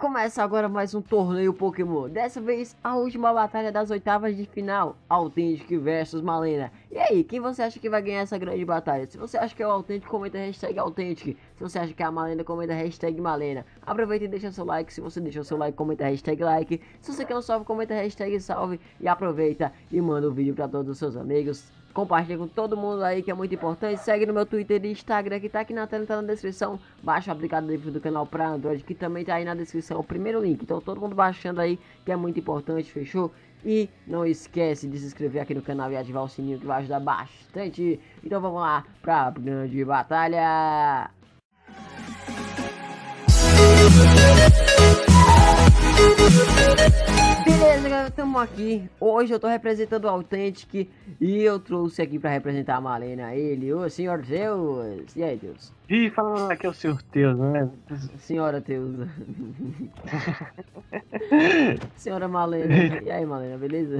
Começa agora mais um torneio Pokémon, dessa vez a última batalha das oitavas de final, Authentic versus Malena. E aí, quem você acha que vai ganhar essa grande batalha? Se você acha que é o Authentic, comenta hashtag Authentic. Se você acha que é a Malena, comenta hashtag Malena. Aproveita e deixa seu like. Se você deixou seu like, comenta hashtag like. Se você quer um salve, comenta hashtag salve. E aproveita e manda o vídeo para todos os seus amigos. Compartilha com todo mundo aí, que é muito importante. Segue no meu Twitter e Instagram, que tá aqui na tela, tá na descrição. Baixa o aplicativo do canal pra Android, que também tá aí na descrição, o primeiro link. Então todo mundo baixando aí, que é muito importante, fechou? E não esquece de se inscrever aqui no canal e ativar o sininho, que vai ajudar bastante. Então vamos lá pra grande batalha. Beleza, galera, estamos aqui. Hoje eu tô representando o Authentic e eu trouxe aqui pra representar a Malena, ele, o senhor Zeus. E aí, Deus? Ih, falando aqui é o senhor Deus, né? Senhora Deus. Senhora Malena. E aí, Malena, beleza?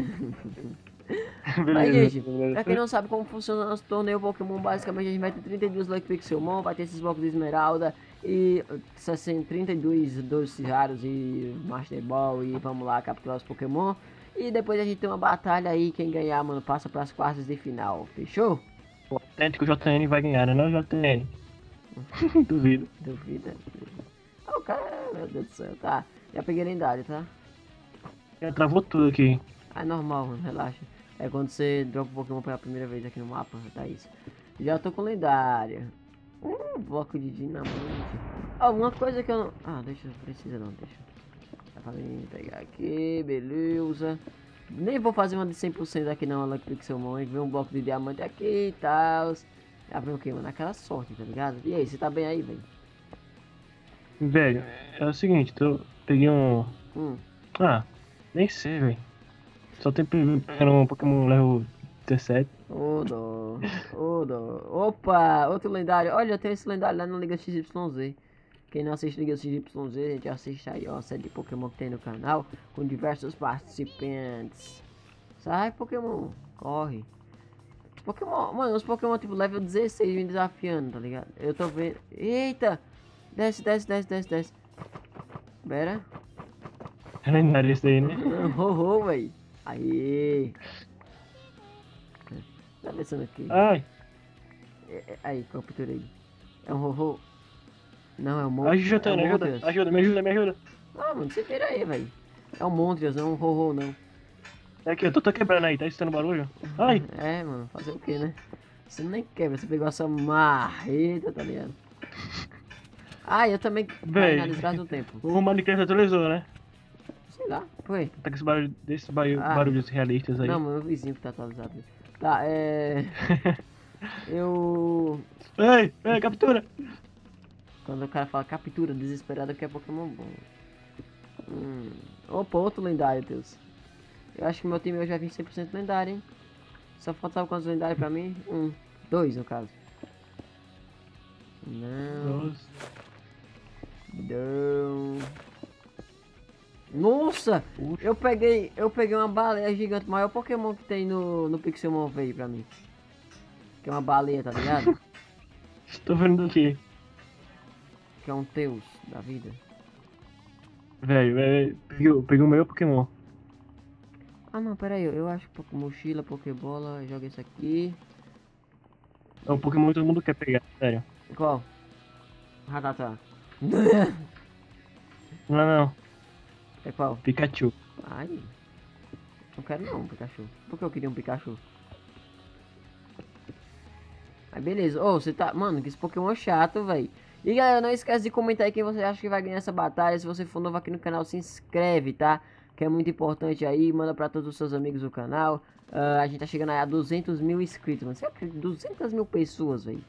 Beleza. Aí, gente, beleza. Pra quem não sabe como funciona o nosso torneio Pokémon, basicamente a gente vai ter 32 Lucky Pixelmon, vai ter esses blocos de esmeralda e assim, 32 doces raros e Master Ball, e vamos lá capturar os Pokémon. E depois a gente tem uma batalha aí, quem ganhar, mano, passa para as quartas de final, fechou? O Authentic, o JTN vai ganhar, né? Não, JTN. Duvido. Duvida. Oh, cara, meu Deus do céu, tá. Já peguei lendário, tá? Já travou tudo aqui. Ah, é normal, mano, relaxa. É quando você dropa o Pokémon pela primeira vez aqui no mapa, tá isso. Já tô com lendária. Bloco de dinamite. Alguma coisa que eu não... Ah, deixa, precisa não, deixa. Dá pra mim pegar aqui, beleza. Nem vou fazer uma de 100% aqui não, ela Pixelmon. Vem um bloco de diamante aqui e tal. Já vem o que, mano? Aquela sorte, tá ligado? E aí, você tá bem aí, velho? Velho, é o seguinte, eu peguei um... Ah, nem sei, velho. Só tem um Pokémon level 17. Ô, dó. Ô, dó. Opa, outro lendário. Olha, tem esse lendário lá na Liga XYZ. Quem não assiste Liga XYZ, a gente assiste aí, ó, a série de Pokémon que tem no canal, com diversos participantes. Sai, Pokémon. Corre. Pokémon, mano, os Pokémon tipo level 16 me desafiando, tá ligado? Eu tô vendo. Eita! Desce, desce, desce, desce, desce. Pera. É lendário isso aí, né? Oh, véi. Aí, tá pensando aqui. Ai. Aí, capturei. É um Rorô. Não, é um Moltres. Ajuda, é um ajuda, ajuda, me ajuda, me ajuda. Ah, mano, você pera aí, velho. É um Moltres, não é um Rorô, não. É que eu tô quebrando aí, tá escutando barulho? Ai. É, mano, fazer o que, né? Você nem quebra, você pegou essa marreta, tá ligado? Ah, eu também... Véi, do tempo. O Minecraft atualizou, né? Sei lá, foi. Tá com esse barulho, desses barulhos realistas aí. Não, mano, o vizinho que tá atualizado. Tá, é... eu... Ei, captura! Quando o cara fala captura, desesperado, que é Pokémon bom. Opa, outro lendário, Deus. Eu acho que meu time hoje vai vir 100% lendário, hein? Só faltava quantos lendários pra mim? Dois, no caso. Não... Não... Nossa, ufa. eu peguei uma baleia gigante, maior Pokémon que tem no Pixelmove aí pra mim. Que é uma baleia, tá ligado? Tô vendo aqui. Que é um Teus da vida. Velho, peguei o meu Pokémon. Ah não, pera aí, eu acho que mochila, Pokébola, joga isso aqui. É um Pokémon que todo mundo quer pegar, sério. Qual? Ratatá. não. É qual? Pikachu. Ai. Não quero não, Pikachu. Por que eu queria um Pikachu? Aí beleza. Ô, você tá... Mano, que esse Pokémon é chato, velho. E galera, não esquece de comentar aí quem você acha que vai ganhar essa batalha. Se você for novo aqui no canal, se inscreve, tá? Que é muito importante aí. Manda pra todos os seus amigos do canal. A gente tá chegando aí a 200 mil inscritos, mano. Você acredita? 200 mil pessoas, velho.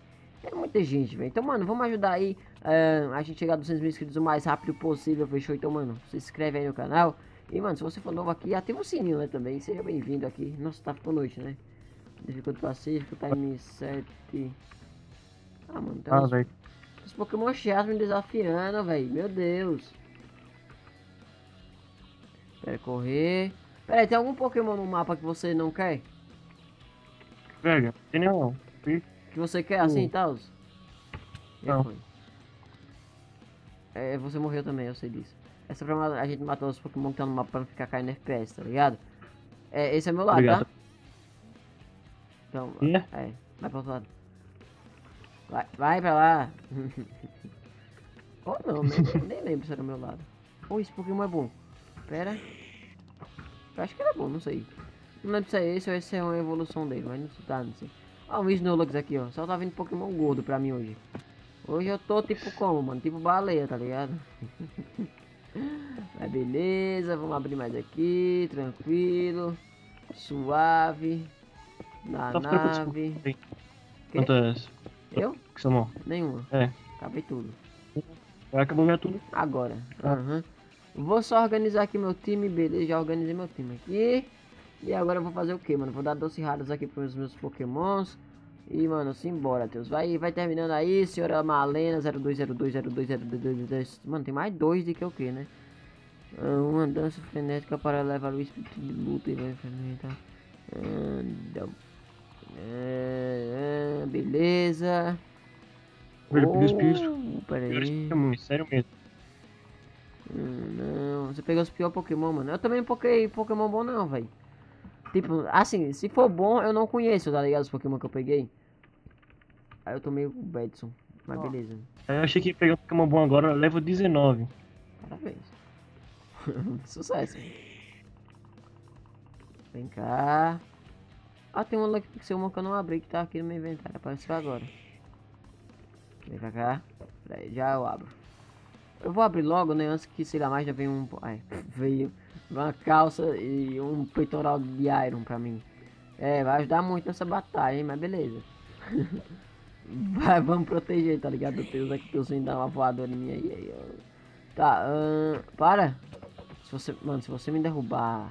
É muita gente, velho. Então, mano, vamos ajudar aí a gente chegar a 200 mil inscritos o mais rápido possível, fechou? Então, mano, se inscreve aí no canal. E, mano, se você for novo aqui, ativa o sininho, né, também. Seja bem-vindo aqui. Nossa, tá ficando noite, né? Dificuldade pacífico, time 7. Ah, mano, tá uns... Os Pokémon chatos me desafiando, velho. Meu Deus. Pera, correr. Pera aí, tem algum Pokémon no mapa que você não quer? Velho, tem nenhum. Que você quer assim e tal? Não. É, você morreu também, eu sei disso. É só pra a gente matar os Pokémon que estão no mapa pra não ficar caindo FPS, tá ligado? É, esse é meu lado, obrigado. Tá? Então, é, vai pro outro lado. Vai pra lá. Ou oh, não, nem lembro se era o meu lado. Ou oh, esse Pokémon é bom. Pera. Eu acho que era bom, não sei. Não lembro se é esse ou esse é uma evolução dele, mas não sei, tá, não sei. Ah, um Snorlax aqui, ó. Só tá vindo Pokémon gordo pra mim hoje. Hoje eu tô tipo como, mano? Tipo baleia, tá ligado? Mas beleza, vamos abrir mais aqui, tranquilo, suave, na nave. Quantas? Eu? Que são mal? Nenhuma. É. Acabei tudo. Acabou minha tudo. Agora. Aham. Uhum. Vou só organizar aqui meu time, beleza? Já organizei meu time aqui. E agora eu vou fazer o que, mano? Vou dar doces raros aqui pros meus pokémons. E, mano, simbora, Deus. Vai terminando aí, senhora Malena 0202020222. Mano, tem mais dois do que o que, né? Uma dança frenética para levar o espírito de luta e vai enfrentar. Beleza. Oh, peraí. Sério mesmo. Não, você pegou os piores Pokémon, mano. Eu também não poquei Pokémon bom, não, velho. Tipo, assim, se for bom, eu não conheço, tá ligado? Os Pokémon que eu peguei. Aí eu tomei o Bedson, mas beleza. Eu achei que peguei um Pokémon bom agora, level 19. Parabéns. Sucesso. Vem cá. Ah, tem um Lucky Pixelmon que eu não abri, que tá aqui no meu inventário, apareceu agora. Vem pra cá. Peraí, já eu abro. Eu vou abrir logo, né? Antes que, sei lá, mais já vem um... Ai, veio... Uma calça e um peitoral de Iron pra mim. É, vai ajudar muito nessa batalha, hein? Mas beleza. Vai, vamos proteger, tá ligado? Deus, aqui que eu sonho dar uma voadora em mim aí. Tá, para. Se você, mano, se você me derrubar...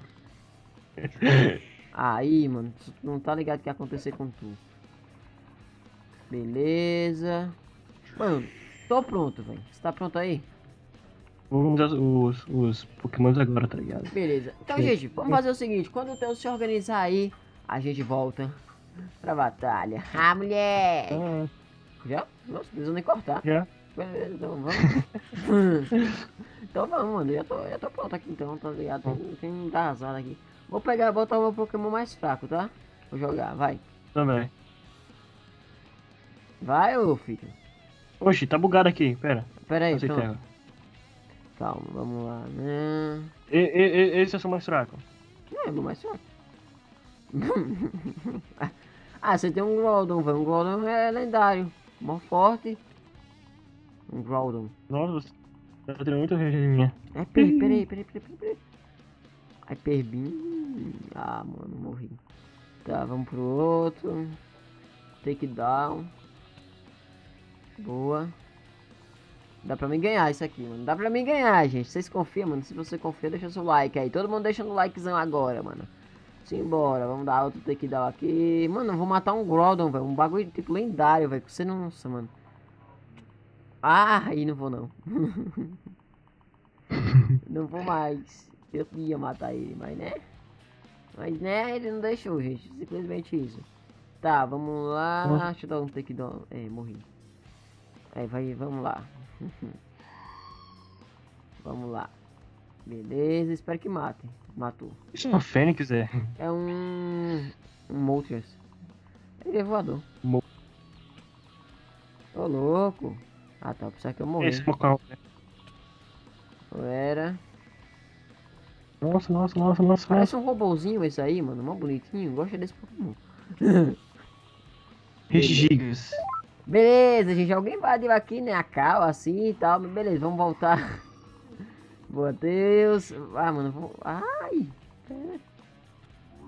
Aí, mano, não tá ligado o que ia acontecer com tu. Beleza. Mano, tô pronto, velho. Você tá pronto aí? Vamos usar os Pokémon agora, tá ligado? Beleza. Então, gente, vamos fazer o seguinte. Quando o Teu se organizar aí, a gente volta pra batalha. Ah, mulher! Já? Nossa, não precisa nem cortar. Já. Beleza, então vamos. Então vamos, mano. Eu tô pronto aqui, então, tá ligado? Tem um arrasado aqui. Vou pegar e botar o meu Pokémon mais fraco, tá? Vou jogar, vai. Também. Vai, ô filho. Oxi, tá bugado aqui. Pera aí, pronto. Calma, vamos lá, né? Esse é o seu mais fraco? É, meu mais fraco. Ah, você tem um Groudon, velho. Um Groudon é lendário. Mó forte. Um Groudon. Nossa, eu tenho muito regiminha. É, peraí. Aí, perdi. Ah, mano, morri. Tá, vamos pro outro. Takedown. Boa. Dá pra mim ganhar isso aqui, mano. Dá pra mim ganhar, gente. Vocês confiam, mano? Se você confia, deixa seu like aí. Todo mundo deixando o likezão agora, mano. Simbora. Vamos dar outro takedown aqui. Mano, eu vou matar um Groudon, velho. Um bagulho tipo lendário, velho. Que você não... Nossa, mano. Ah, aí não vou, não. Não vou mais. Eu ia matar ele, mas né, ele não deixou, gente. Simplesmente isso. Tá, vamos lá. Deixa eu dar um takedown. É, morri. Aí, vai, vamos lá. Vamos lá. Beleza, espero que mate. Matou. Isso é uma Fênix, é? É um Moltres. Ele é voador. Ô, louco. Ah, tá, precisa que eu morri. Esse local, né? Era. Nossa. Parece um robôzinho esse aí, mano. Mó bonitinho. Gosta desse Pokémon. Gigas. Beleza, gente, alguém invadiu aqui, né, a cal, assim e tal, mas beleza, vamos voltar. Boa, Deus. Ah, mano, vou... Ai.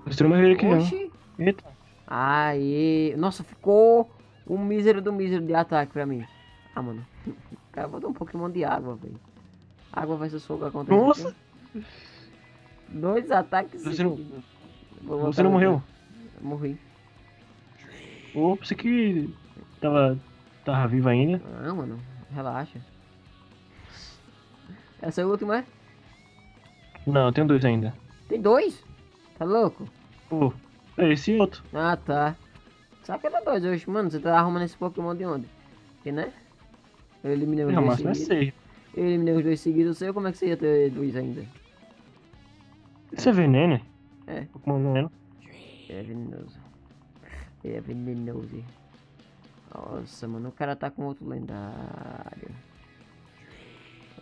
Mostrou uma ver aqui, não. Eita. Aí. Nossa, ficou um mísero do mísero de ataque pra mim. Ah, mano. Cara, vou dar um Pokémon de água, velho. Água vai ser soco contra ele. Nossa. Aqui. Dois ataques. Você não morreu? Morri. Ops, que... Tava vivo ainda? Ah, mano, relaxa. Essa é a última, é? Não, eu tenho dois ainda. Tem dois? Tá louco? Pô, é esse outro. Ah, tá. Só que era dois hoje, mano. Você tá arrumando esse Pokémon de onde? Porque, né? Eu eliminei o meu. Não, mas não é 6. Eu eliminei os dois seguidos, eu sei como é que você ia ter dois ainda. Isso é veneno? É. Pokémon veneno? É venenoso. É venenoso. Nossa, mano, o cara tá com outro lendário.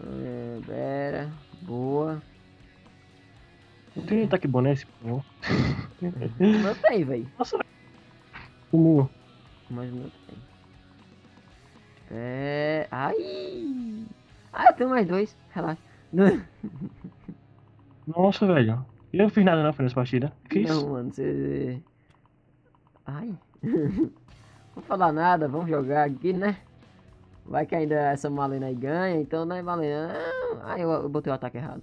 É, Vera, boa. Não tem ataque boné esse Pokémon. Não tem, velho. Nossa, sumiu. Mas não tem. É. Ai! Ah, eu tenho mais dois, relaxa. Nossa, velho. Eu não fiz nada não, foi nessa partida. Que isso? Não, mano, você... Ai. Não vou falar nada, vamos jogar aqui, né? Vai que ainda essa Malena aí ganha, então, né, Malena? Ai, eu botei o ataque errado.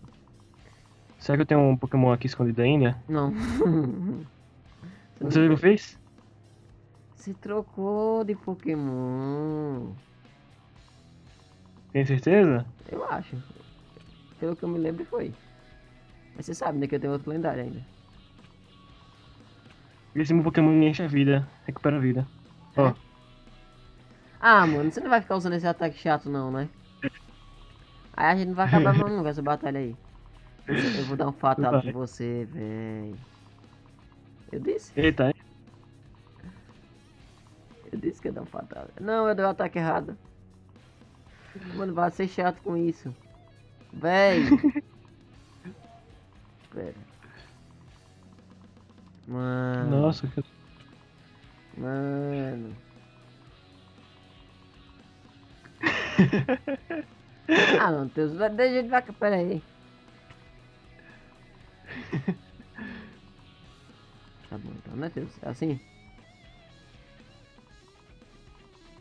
Será que eu tenho um Pokémon aqui escondido ainda? Não. Você viu o que fez? Você trocou de Pokémon. Tem certeza? Eu acho. Pelo que eu me lembro foi. Mas você sabe, né, que eu tenho outro lendário ainda. Esse meu Pokémon me enche a vida, recupera a vida. Ó. Oh. Ah, mano, você não vai ficar usando esse ataque chato não, né? Aí a gente não vai acabar mais nunca essa batalha aí. Eu vou dar um fatal em você, velho. Eu disse? Eita, hein? Eu disse que ia dar um fatal. Não, eu dei o ataque errado. Mano, vai ser chato com isso. Véi. Espera. Mano. Nossa, que... Mano. Ah, não, Deus. Deixa ele vai... Pera aí. Tá bom, então, né, Deus? É assim?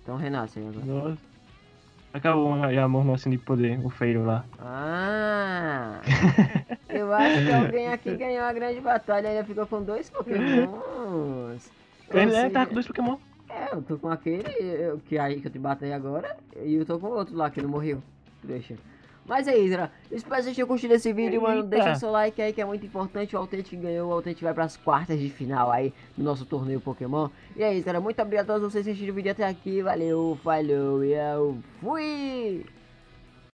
Então renasce aí agora. Nossa. Acabou a mormação de poder, o feio lá. Ah! Eu acho que alguém aqui ganhou a grande batalha e ainda ficou com dois Pokémons. Ele tá com dois Pokémon. É, eu tô com aquele que aí que eu te batei agora e eu tô com outro lá que não morreu. Deixa. Mas é isso, galera. Espero que vocês tenham curtido esse vídeo, mano. Eita. Deixa seu like aí que é muito importante. O Authentic ganhou, o Authentic vai para as quartas de final aí no nosso torneio Pokémon. E é isso, galera. Muito obrigado a todos vocês que assistiram o vídeo até aqui. Valeu, falou e eu fui!